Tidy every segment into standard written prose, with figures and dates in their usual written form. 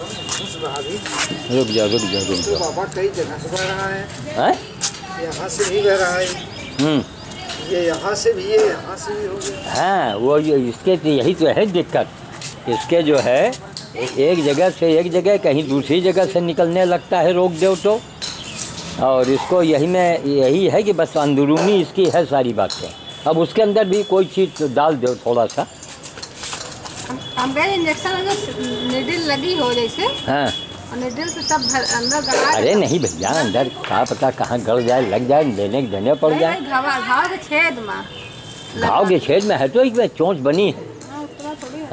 रुक जा। बाबा कई जगह से बह रहा है, यहाँ से भी बह रहा है, ये यहाँ से भी हो गया। हाँ, वो इसके यही तो है दिक्कत, इसके जो है एक जगह से एक जगह कहीं दूसरी जगह से निकलने लगता है रोक देव तो, और इसको यही है कि बस अंदरूनी इसकी है सारी बातें। अब उसके अंदर भी कोई चीज़ तो डाल दो थोड़ा सा, इंजेक्शन अगर नीडल लगी हो जैसे। हाँ, और नीडल से सब अंदर गड़ा। अरे नहीं भैया, अंदर क्या पता कहाँ गड़ जाए, लग जाए, देने पड़ जाए। घाव के छेद में है तो एक चोंच बनी है।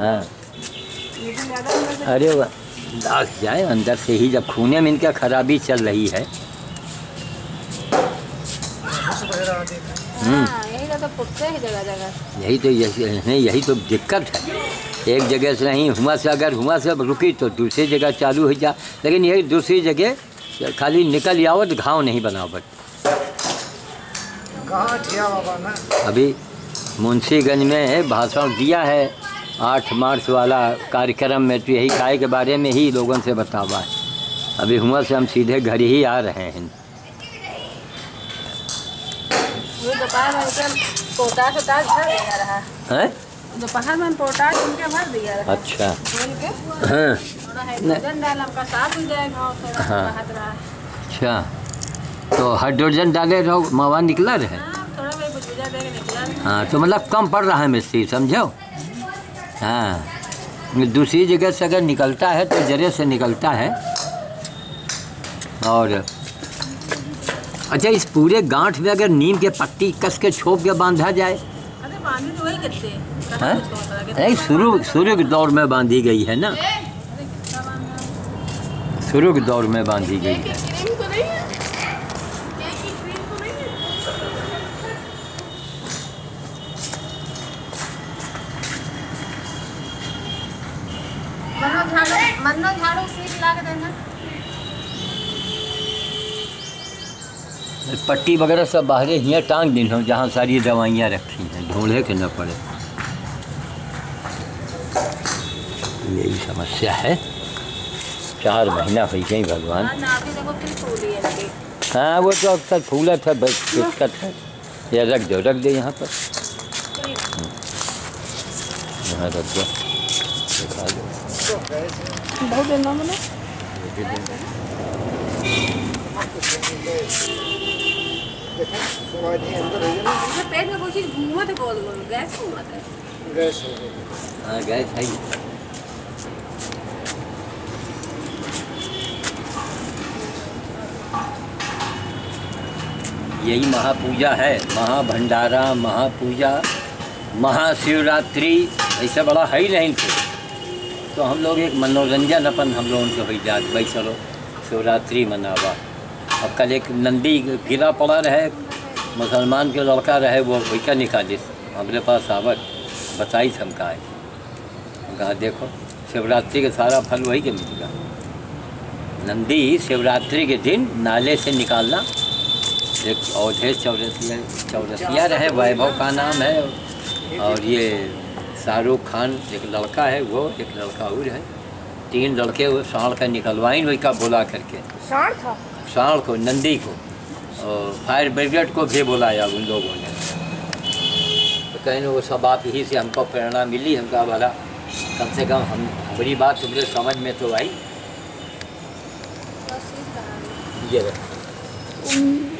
हाँ, अरे लाग जाए अंदर से ही, जब खूने में इनका खराबी चल रही है। यही तो दिक्कत है, एक जगह से नहीं, हुआ से अब रुकी तो दूसरी जगह चालू हो जा, लेकिन यही दूसरी जगह खाली निकल जाओ तो घाव नहीं बनावट। अभी मुंशीगंज में भाषण दिया है 8 मार्च वाला कार्यक्रम में, तो यही गाय के बारे में ही लोगों से बता हुआ है। अभी हुआ से हम सीधे घर ही आ रहे हैं। दोपहर में पोटाश उनके भर दिया रहा। अच्छा। हाँ। हाँ। अच्छा, तो हाइड्रोजन डाले रहो, मावा निकला रहे। हाँ, तो मतलब कम पड़ रहा है मिस्त्री, समझो। हाँ, दूसरी जगह से अगर निकलता है तो जरे से निकलता है। और अच्छा, इस पूरे गांठ में अगर नीम के पत्ती कस के छोप के बांधा जाए। अरे शुरू के दौर में बांधी गई है ना, शुरू के दौर में बांधी गई है। पट्टी वगैरह सब बाहर यहाँ टांग दिन हो, जहाँ सारी दवाइयाँ रखी हैं, ढूंढे के न पड़े, यही समस्या है। 4 महीना हो गई भगवान। हाँ, वो तो अक्सर फूला था, बस दिक्कत है। या रख दो यहाँ पर, यहाँ रख दो। पेट में कोई चीज़ घूमत है, गोल-गोल गैस घूमत है। हाँ, गैस है। यही महापूजा है, महाभंडारा, महापूजा, महाशिवरात्रि, ऐसा बड़ा है ही नहीं थे। तो हम लोग एक मनोरंजन अपन हम लोगों को हो जाए, भाई चलो शिवरात्रि मनावा। अब कल एक नंदी गिरा पड़ा रहे, मुसलमान के लड़का रहे, वो वैसा निकालिस हमारे पास आवत बताई थमकाए। कहा देखो शिवरात्रि का सारा फल वही के मिलेगा। नंदी शिवरात्रि के दिन नाले से निकालना एक औधेश चौरसिया रहे, वैभव का नाम है, और ये शाहरुख खान एक लड़का है, वो एक लड़का और है, 3 लड़के वो साँड़ का निकलवाइन वही का बुला करके, साँड़ को, नंदी को, और फायर ब्रिगेड को भी बुलाया उन लोगों ने। तो कहीं वो सब आप ही से हमको प्रेरणा मिली, हमका भला कम से कम हम बड़ी बात तुम्हें समझ में तो आई। ये